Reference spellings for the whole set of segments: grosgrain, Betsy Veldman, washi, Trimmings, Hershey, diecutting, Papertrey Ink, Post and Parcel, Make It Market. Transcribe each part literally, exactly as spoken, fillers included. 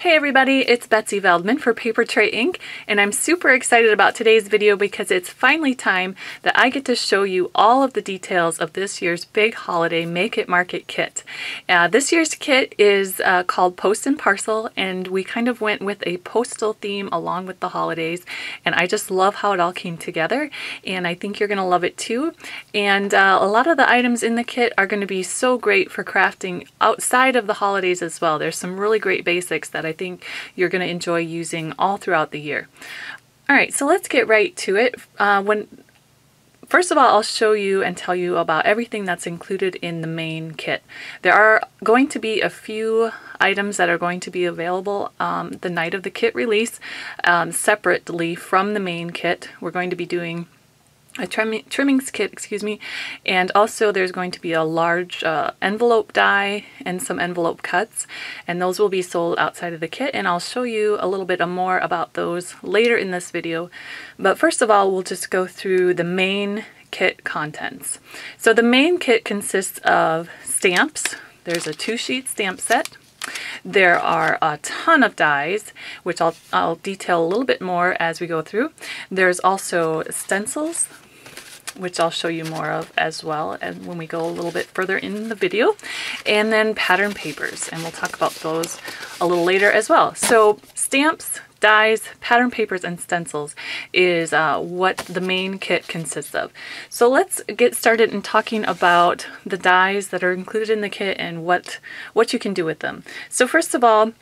Hey everybody, it's Betsy Veldman for Papertrey Ink, and I'm super excited about today's video because it's finally time that I get to show you all of the details of this year's big holiday Make It Market kit. Uh, this year's kit is uh, called Post and Parcel, and we kind of went with a postal theme along with the holidays, and I just love how it all came together, and I think you're going to love it too. And uh, a lot of the items in the kit are going to be so great for crafting outside of the holidays as well. There's some really great basics that I I think you're going to enjoy using all throughout the year. All right, so let's get right to it. Uh, when First of all, I'll show you and tell you about everything that's included in the main kit. There are going to be a few items that are going to be available um, the night of the kit release um, separately from the main kit. We're going to be doing a trim, trimmings kit, excuse me, and also there's going to be a large uh, envelope die and some envelope cuts, and those will be sold outside of the kit, and I'll show you a little bit more about those later in this video. But first of all, we'll just go through the main kit contents. So the main kit consists of stamps. There's a two-sheet stamp set. There are a ton of dies, which I'll, I'll detail a little bit more as we go through. There's also stencils, which I'll show you more of as well, and when we go a little bit further in the video. And then pattern papers, and we'll talk about those a little later as well. So stamps, dies, pattern papers, and stencils is uh, what the main kit consists of. So let's get started in talking about the dies that are included in the kit and what what you can do with them. So first of all,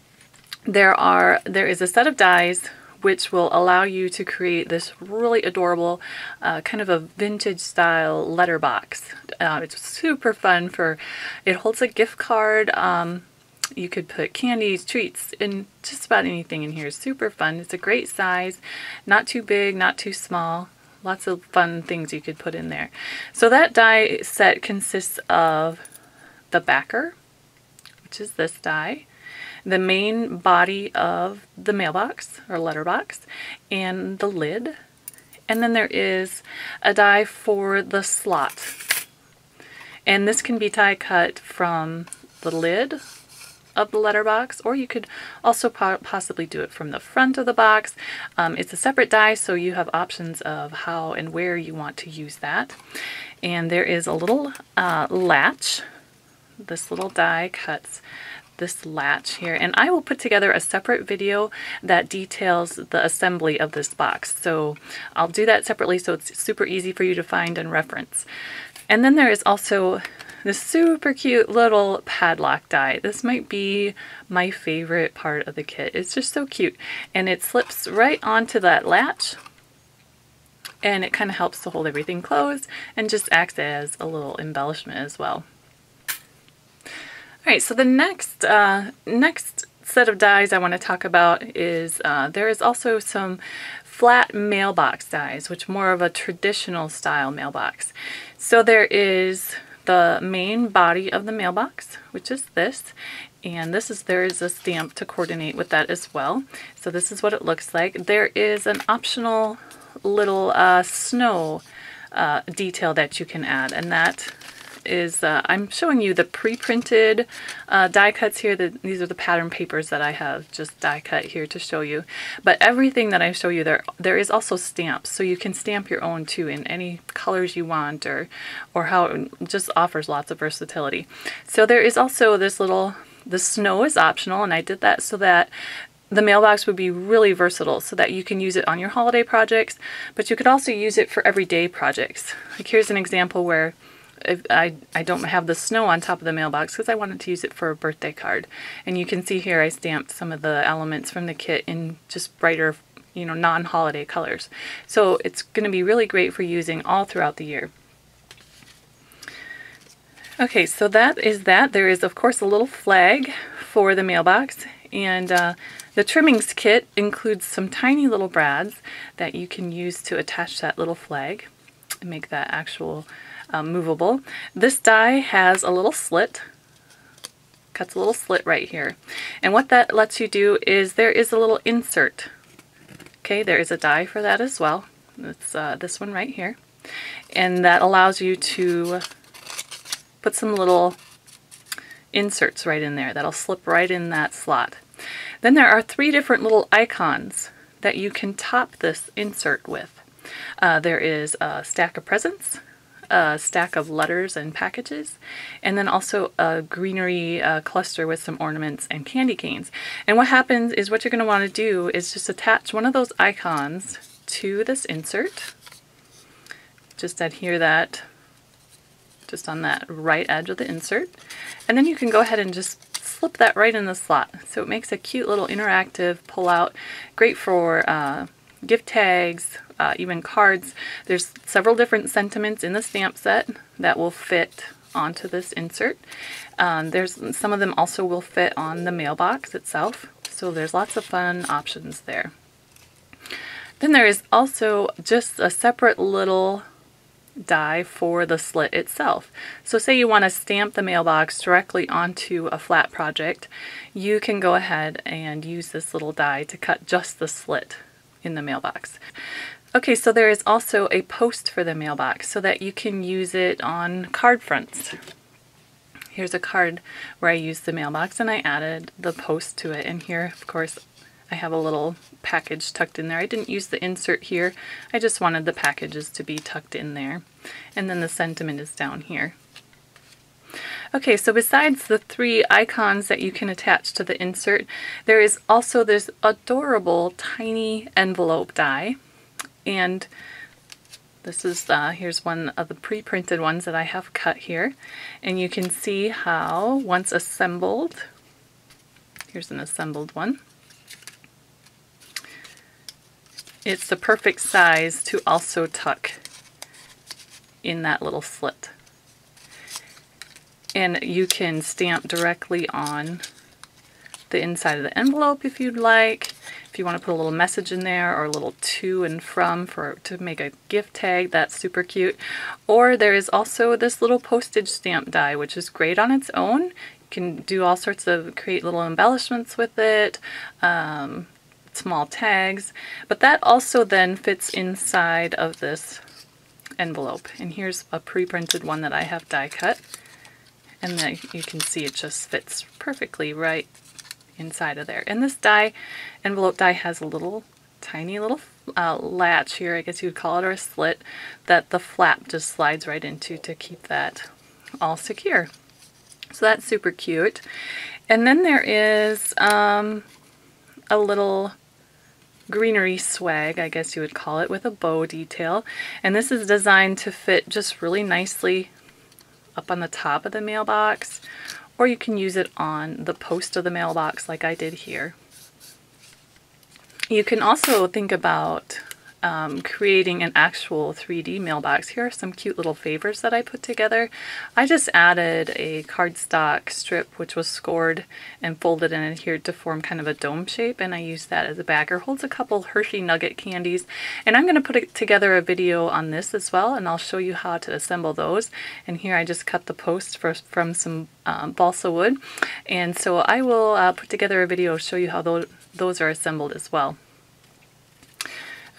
there are there is a set of dies which will allow you to create this really adorable uh, kind of a vintage style letterbox. Uh, it's super fun for, it holds a gift card. Um, you could put candies, treats, and just about anything in here. Super fun. It's a great size, not too big, not too small. Lots of fun things you could put in there. So that die set consists of the backer, which is this die, the main body of the mailbox or letterbox, and the lid. And then there is a die for the slot. And this can be die cut from the lid of the letterbox, or you could also po possibly do it from the front of the box. Um, it's a separate die, so you have options of how and where you want to use that. And there is a little uh, latch. This little die cuts this latch here, and I will put together a separate video that details the assembly of this box, so I'll do that separately so it's super easy for you to find and reference. And then there is also this super cute little padlock die. This might be my favorite part of the kit. It's just so cute, and it slips right onto that latch, and it kind of helps to hold everything closed and just acts as a little embellishment as well. All right, so the next uh, next set of dies I want to talk about is uh, there is also some flat mailbox dies, which more of a traditional style mailbox. So there is the main body of the mailbox, which is this, and this is there is a stamp to coordinate with that as well. So this is what it looks like. There is an optional little uh, snow uh, detail that you can add, and that is uh, I'm showing you the pre-printed uh, die cuts here. The, these are the pattern papers that I have just die cut here to show you. But everything that I show you there, there is also stamps, so you can stamp your own too in any colors you want, or or how it just offers lots of versatility. So there is also this little, the snow is optional, and I did that so that the mailbox would be really versatile, so that you can use it on your holiday projects, but you could also use it for everyday projects. Like here's an example where If I, I don't have the snow on top of the mailbox because I wanted to use it for a birthday card. And you can see here I stamped some of the elements from the kit in just brighter, you know, non-holiday colors. So it's going to be really great for using all throughout the year. Okay, so that is that. There is, of course, a little flag for the mailbox. And uh, the trimmings kit includes some tiny little brads that you can use to attach that little flag and make that actual Um, movable. This die has a little slit, cuts a little slit right here, and what that lets you do is there is a little insert. Okay, there is a die for that as well. It's uh, this one right here, and that allows you to put some little inserts right in there that'll slip right in that slot. Then there are three different little icons that you can top this insert with. Uh, there is a stack of presents, a stack of letters and packages, and then also a greenery uh, cluster with some ornaments and candy canes. And what happens is what you're going to want to do is just attach one of those icons to this insert. Just adhere that just on that right edge of the insert, and then you can go ahead and just slip that right in the slot. So it makes a cute little interactive pull out, great for uh, gift tags, uh, even cards. There's several different sentiments in the stamp set that will fit onto this insert. Um, there's some of them also will fit on the mailbox itself, so there's lots of fun options there. Then there is also just a separate little die for the slit itself. So say you want to stamp the mailbox directly onto a flat project, you can go ahead and use this little die to cut just the slit in the mailbox. Okay, so there is also a post for the mailbox so that you can use it on card fronts. Here's a card where I used the mailbox and I added the post to it, and here of course I have a little package tucked in there. I didn't use the insert here. I just wanted the packages to be tucked in there. And then the sentiment is down here. Okay, so besides the three icons that you can attach to the insert, there is also this adorable tiny envelope die. And this is, uh, here's one of the pre-printed ones that I have cut here. And you can see how once assembled, here's an assembled one, it's the perfect size to also tuck in that little slit. And you can stamp directly on the inside of the envelope if you'd like. If you want to put a little message in there or a little to and from for to make a gift tag, that's super cute. Or there is also this little postage stamp die, which is great on its own. You can do all sorts of, create little embellishments with it. Um, small tags, but that also then fits inside of this envelope. And here's a pre-printed one that I have die cut, and then you can see it just fits perfectly right inside of there. And this die, envelope die, has a little tiny little uh, latch here, I guess you would call it, or a slit that the flap just slides right into to keep that all secure. So that's super cute. And then there is um, a little greenery swag, I guess you would call it, with a bow detail. And this is designed to fit just really nicely up on the top of the mailbox, or you can use it on the post of the mailbox like I did here. You can also think about um, creating an actual three D mailbox. Here are some cute little favors that I put together. I just added a cardstock strip which was scored and folded and adhered to form kind of a dome shape, and I used that as a backer. Holds a couple Hershey Nugget candies, and I'm going to put it together a video on this as well, and I'll show you how to assemble those. And here I just cut the posts for, from some um, balsa wood, and so I will uh, put together a video to show you how those, those are assembled as well.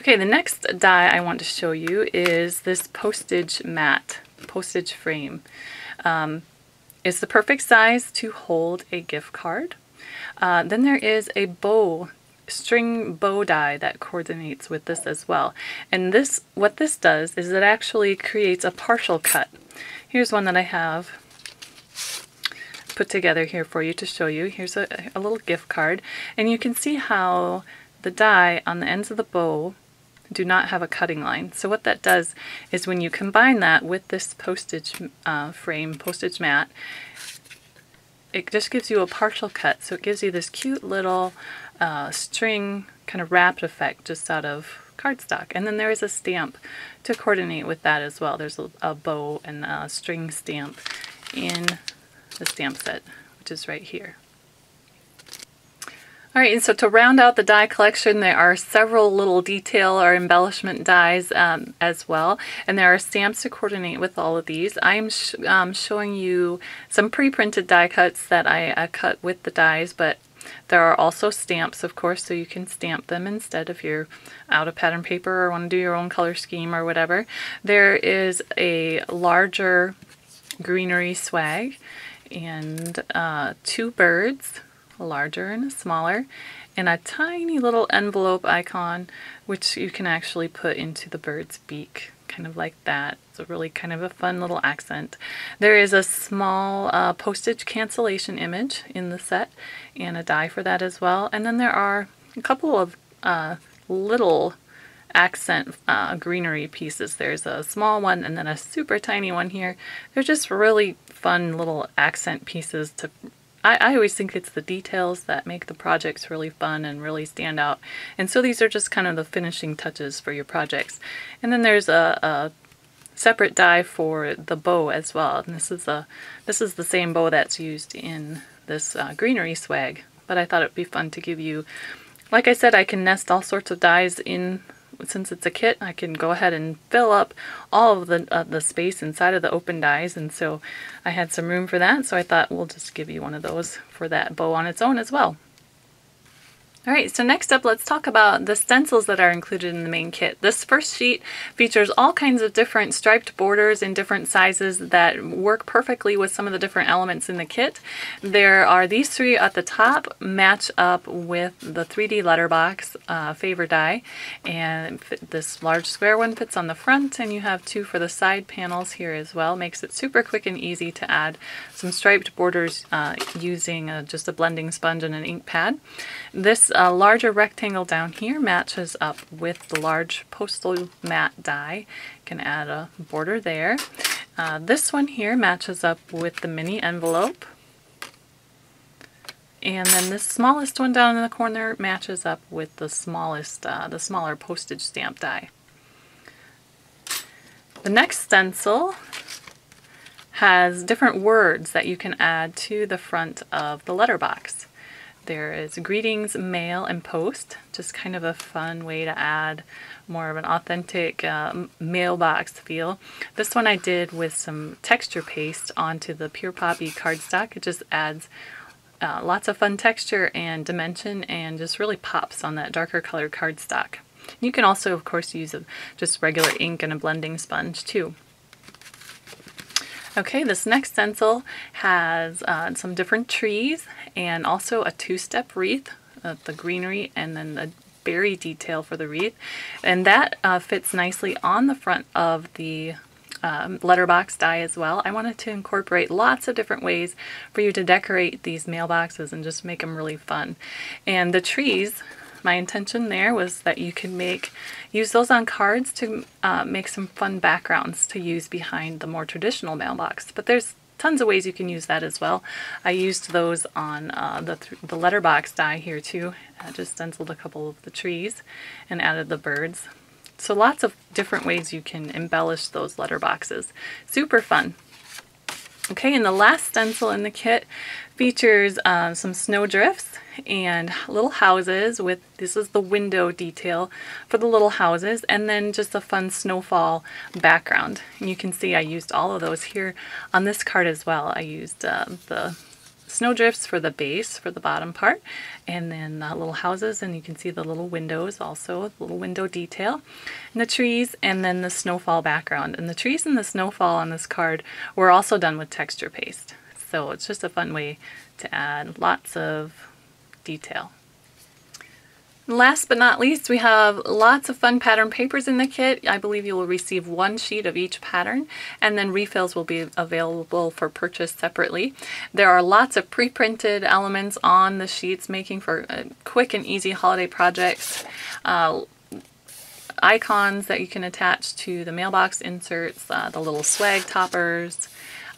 Okay, the next die I want to show you is this postage mat, postage frame. Um, it's the perfect size to hold a gift card. Uh, then there is a bow, string bow die that coordinates with this as well. And this, what this does is it actually creates a partial cut. Here's one that I have put together here for you to show you. Here's a, a little gift card, and you can see how the die on the ends of the bow do not have a cutting line. So what that does is when you combine that with this postage uh, frame, postage mat, it just gives you a partial cut. So it gives you this cute little uh, string kind of wrapped effect just out of cardstock. And then there is a stamp to coordinate with that as well. There's a, a bow and a string stamp in the stamp set, which is right here. Alright, and so to round out the die collection, there are several little detail or embellishment dies um, as well, and there are stamps to coordinate with all of these. I'm sh um, showing you some pre-printed die cuts that I uh, cut with the dies, but there are also stamps, of course, so you can stamp them instead if you're out of pattern paper or want to do your own color scheme or whatever. There is a larger greenery swag and uh, two birds larger and a smaller, and a tiny little envelope icon, which you can actually put into the bird's beak, kind of like that. It's a really kind of a fun little accent. There is a small uh, postage cancellation image in the set, and a die for that as well. And then there are a couple of uh, little accent uh, greenery pieces. There's a small one and then a super tiny one here. They're just really fun little accent pieces to I, I always think it's the details that make the projects really fun and really stand out. And so these are just kind of the finishing touches for your projects. And then there's a, a separate die for the bow as well. And this is a this is the same bow that's used in this uh, greenery swag. But I thought it'd be fun to give you. Like I said, I can nest all sorts of dies in. Since it's a kit, I can go ahead and fill up all of the, uh, the space inside of the open dies, and so I had some room for that, so I thought we'll just give you one of those for that bow on its own as well. Alright, so next up let's talk about the stencils that are included in the main kit. This first sheet features all kinds of different striped borders in different sizes that work perfectly with some of the different elements in the kit. There are these three at the top, match up with the three D letterbox uh, favor die, and this large square one fits on the front, and you have two for the side panels here as well. Makes it super quick and easy to add some striped borders uh, using uh, just a blending sponge and an ink pad. This a larger rectangle down here matches up with the large postal matte die. You can add a border there. Uh, this one here matches up with the mini envelope. And then this smallest one down in the corner matches up with the smallest, uh, the smaller postage stamp die. The next stencil has different words that you can add to the front of the letterbox. There is greetings, mail, and post. Just kind of a fun way to add more of an authentic uh, mailbox feel. This one I did with some texture paste onto the Pure Poppy cardstock. It just adds uh, lots of fun texture and dimension and just really pops on that darker colored cardstock. You can also, of course, use a, just regular ink and a blending sponge too. Okay, this next stencil has uh, some different trees and also a two-step wreath, uh, the greenery and then the berry detail for the wreath. And that uh, fits nicely on the front of the um, letterbox die as well. I wanted to incorporate lots of different ways for you to decorate these mailboxes and just make them really fun. And the trees, my intention there was that you can make use those on cards to uh, make some fun backgrounds to use behind the more traditional mailbox, but there's tons of ways you can use that as well. I used those on uh, the, th the letterbox die here too. I just stenciled a couple of the trees and added the birds. So lots of different ways you can embellish those letterboxes. Super fun. Okay, and the last stencil in the kit features uh, some snowdrifts and little houses with, this is the window detail for the little houses, and then just a fun snowfall background. And you can see I used all of those here on this card as well. I used uh, the snowdrifts for the base, for the bottom part, and then uh, little houses, and you can see the little windows also, little window detail, and the trees, and then the snowfall background. And the trees and the snowfall on this card were also done with texture paste. So it's just a fun way to add lots of detail. Last but not least, we have lots of fun pattern papers in the kit. I believe you will receive one sheet of each pattern, and then refills will be available for purchase separately. There are lots of pre-printed elements on the sheets, making for uh, quick and easy holiday projects. Uh, icons that you can attach to the mailbox inserts, uh, the little swag toppers,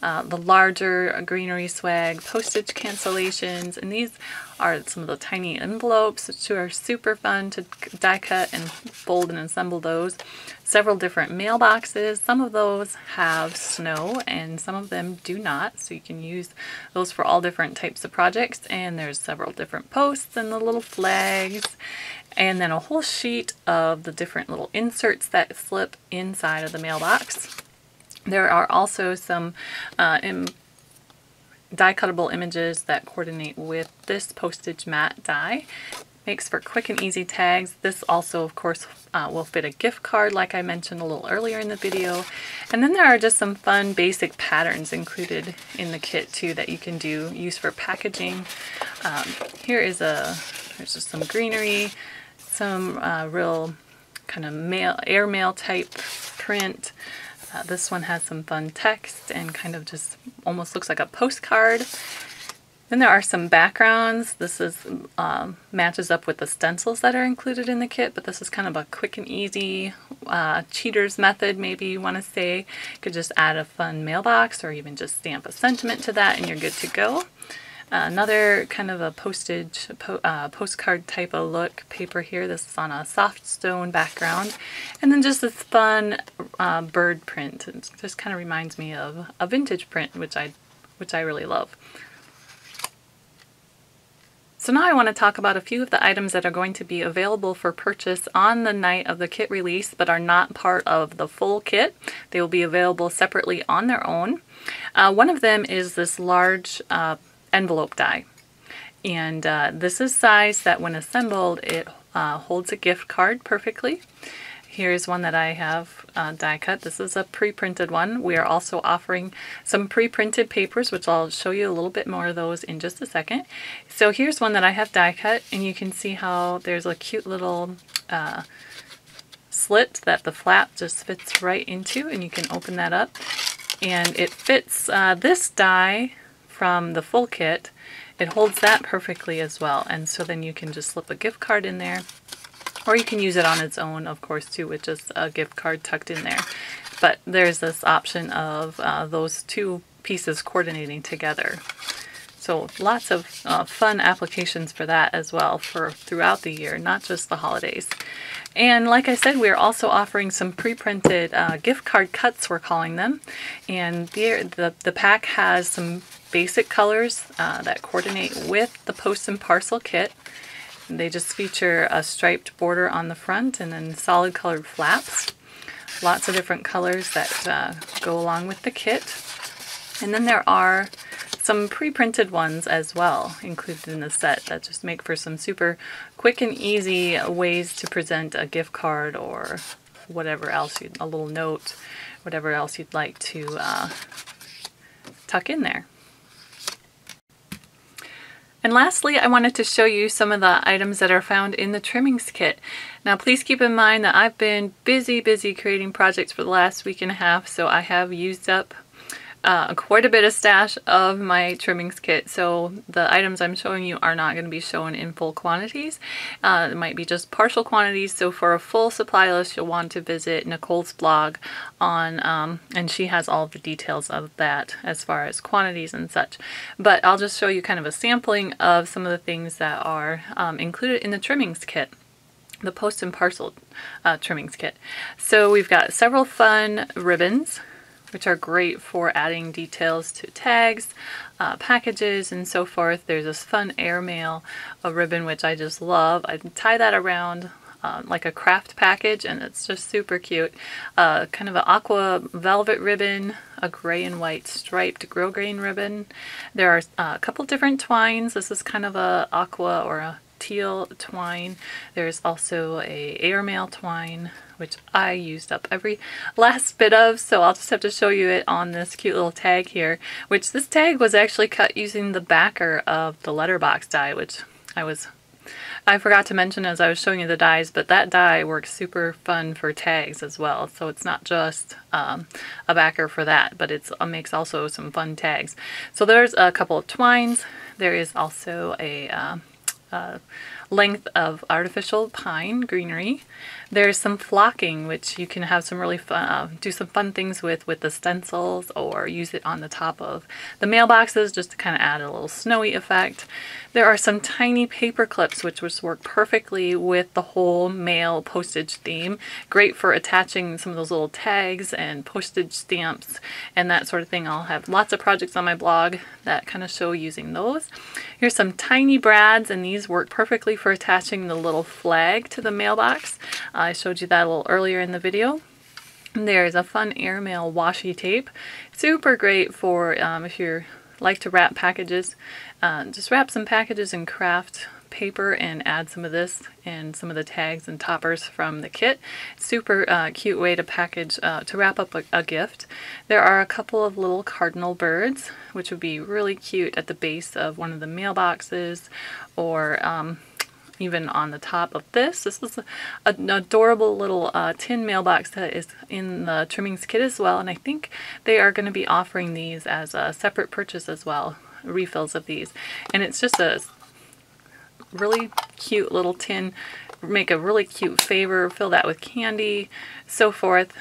Uh, the larger greenery swag, postage cancellations, and these are some of the tiny envelopes, which are super fun to die cut and fold and assemble those. Several different mailboxes. Some of those have snow and some of them do not, so you can use those for all different types of projects. And there's several different posts and the little flags, and then a whole sheet of the different little inserts that slip inside of the mailbox. There are also some uh, im die-cuttable images that coordinate with this postage matte die. Makes for quick and easy tags. This also, of course, uh, will fit a gift card like I mentioned a little earlier in the video. And then there are just some fun basic patterns included in the kit too that you can do, use for packaging um, here is a, there's just some greenery, some uh, real kind of mail, airmail type print. Uh, this one has some fun text and kind of just almost looks like a postcard. Then there are some backgrounds. This is um, matches up with the stencils that are included in the kit, but this is kind of a quick and easy uh, cheater's method, maybe you want to say. You could just add a fun mailbox or even just stamp a sentiment to that and you're good to go. Uh, another kind of a postage, po uh, postcard type of look paper here. This is on a soft stone background. And then just this fun uh, bird print. It just kind of reminds me of a vintage print, which I, which I really love. So now I want to talk about a few of the items that are going to be available for purchase on the night of the kit release but are not part of the full kit. They will be available separately on their own. Uh, one of them is this large uh, envelope die. And uh, this is size that when assembled it uh, holds a gift card perfectly. Here's one that I have uh, die cut. This is a pre-printed one. We are also offering some pre-printed papers, which I'll show you a little bit more of those in just a second. So here's one that I have die cut, and you can see how there's a cute little uh, slit that the flap just fits right into, and you can open that up. And it fits uh, this die from the full kit. It holds that perfectly as well, and so then you can just slip a gift card in there. Or you can use it on its own, of course, too, with just a gift card tucked in there. But there's this option of uh, those two pieces coordinating together. So lots of uh, fun applications for that as well for throughout the year, not just the holidays. And like I said, we're also offering some pre-printed uh, gift card cuts, we're calling them. And the, the, the pack has some basic colors uh, that coordinate with the Post and Parcel kit. They just feature a striped border on the front and then solid colored flaps. Lots of different colors that uh, go along with the kit. And then there are some pre-printed ones as well included in the set that just make for some super quick and easy ways to present a gift card or whatever else, you'd, a little note, whatever else you'd like to uh, tuck in there. And lastly, I wanted to show you some of the items that are found in the trimmings kit. Now please keep in mind that I've been busy, busy creating projects for the last week and a half, so I have used up uh, quite a bit of stash of my trimmings kit. So the items I'm showing you are not going to be shown in full quantities. Uh, it might be just partial quantities, so for a full supply list you'll want to visit Nicole's blog on, um, and she has all the details of that as far as quantities and such. But I'll just show you kind of a sampling of some of the things that are um, included in the trimmings kit, the Post and Parcel uh, trimmings kit. So we've got several fun ribbons, which are great for adding details to tags, uh, packages, and so forth. There's this fun airmail a ribbon, which I just love. I tie that around Um, like a craft package, and it's just super cute. Uh, kind of an aqua velvet ribbon, a gray and white striped grosgrain ribbon. There are uh, a couple different twines. This is kind of a aqua or a teal twine. There's also a airmail twine, which I used up every last bit of, so I'll just have to show you it on this cute little tag here, which this tag was actually cut using the backer of the letterbox die, which I was I forgot to mention as I was showing you the dies, but that die works super fun for tags as well. So it's not just um, a backer for that, but it uh, makes also some fun tags. So there's a couple of twines. There is also a uh, uh, length of artificial pine greenery. There's some flocking, which you can have some really fun, uh, do some fun things with with the stencils or use it on the top of the mailboxes just to kind of add a little snowy effect. There are some tiny paper clips, which would work perfectly with the whole mail postage theme. Great for attaching some of those little tags and postage stamps and that sort of thing. I'll have lots of projects on my blog that kind of show using those. Here's some tiny brads, and these work perfectly for attaching the little flag to the mailbox. Uh, I showed you that a little earlier in the video. There's a fun airmail washi tape. Super great for um, if you like to wrap packages. Uh, just wrap some packages and craft paper and add some of this and some of the tags and toppers from the kit. Super uh, cute way to package, uh, to wrap up a, a gift. There are a couple of little cardinal birds, which would be really cute at the base of one of the mailboxes, or um, even on the top of this. This is a, an adorable little uh, tin mailbox that is in the trimmings kit as well, and I think they are going to be offering these as a separate purchase as well, refills of these. And it's just a really cute little tin, make a really cute favor, fill that with candy, so forth.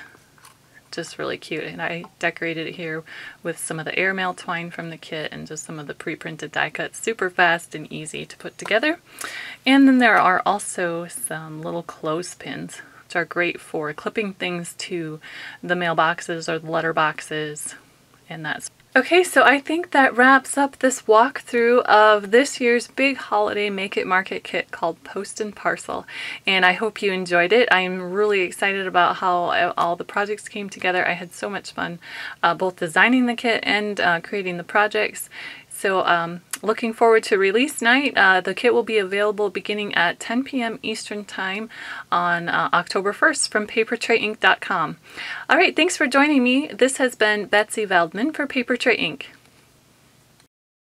Just really cute, and I decorated it here with some of the airmail twine from the kit and just some of the pre-printed die cuts. Super fast and easy to put together. And then there are also some little clothespins, which are great for clipping things to the mailboxes or the letter boxes, and that's okay. So I think that wraps up this walkthrough of this year's big holiday Make It Market kit called Post and Parcel, and I hope you enjoyed it. I'm really excited about how all the projects came together. I had so much fun uh, both designing the kit and uh, creating the projects. So um, looking forward to release night. Uh, the kit will be available beginning at ten p m Eastern Time on uh, October first from Papertrey Ink dot com. All right, thanks for joining me. This has been Betsy Veldman for Papertrey Ink.